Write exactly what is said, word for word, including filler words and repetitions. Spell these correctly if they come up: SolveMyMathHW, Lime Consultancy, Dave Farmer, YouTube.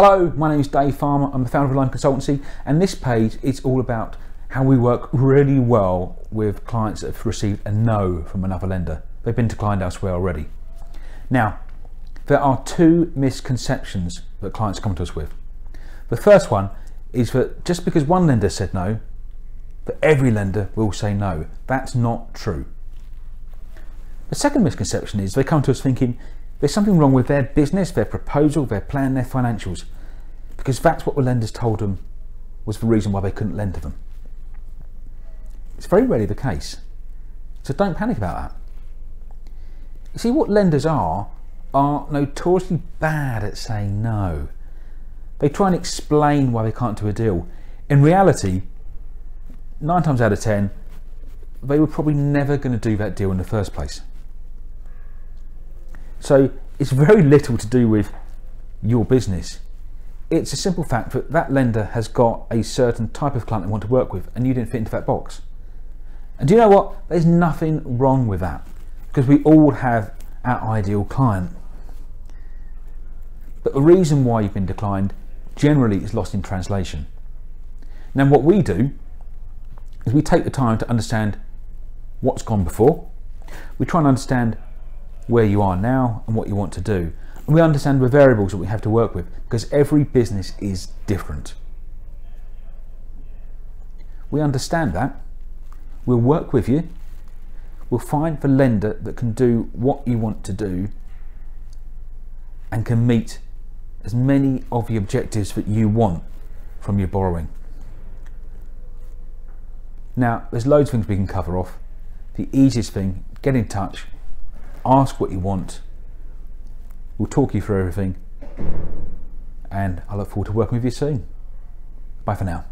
Hello, my name is Dave Farmer. I'm the founder of Lime Consultancy, and this page is all about how we work really well with clients that have received a no from another lender. They've been declined elsewhere already. Now, there are two misconceptions that clients come to us with. The first one is that just because one lender said no, that every lender will say no. That's not true. The second misconception is they come to us thinking there's something wrong with their business, their proposal, their plan, their financials, because that's what the lenders told them was the reason why they couldn't lend to them. It's very rarely the case, so don't panic about that. You see, what lenders are, are notoriously bad at saying no. They try and explain why they can't do a deal. In reality, nine times out of ten, they were probably never going to do that deal in the first place. So it's very little to do with your business. It's a simple fact that that lender has got a certain type of client they want to work with, and you didn't fit into that box. And do you know what? There's nothing wrong with that, because we all have our ideal client. But the reason why you've been declined generally is lost in translation. Now, what we do is we take the time to understand what's gone before. We try and understand where you are now and what you want to do. And we understand the variables that we have to work with, because every business is different. We understand that. We'll work with you. We'll find the lender that can do what you want to do and can meet as many of the objectives that you want from your borrowing. Now, there's loads of things we can cover off. The easiest thing, get in touch. Ask what you want. We'll talk you through everything, and I look forward to working with you soon. Bye for now.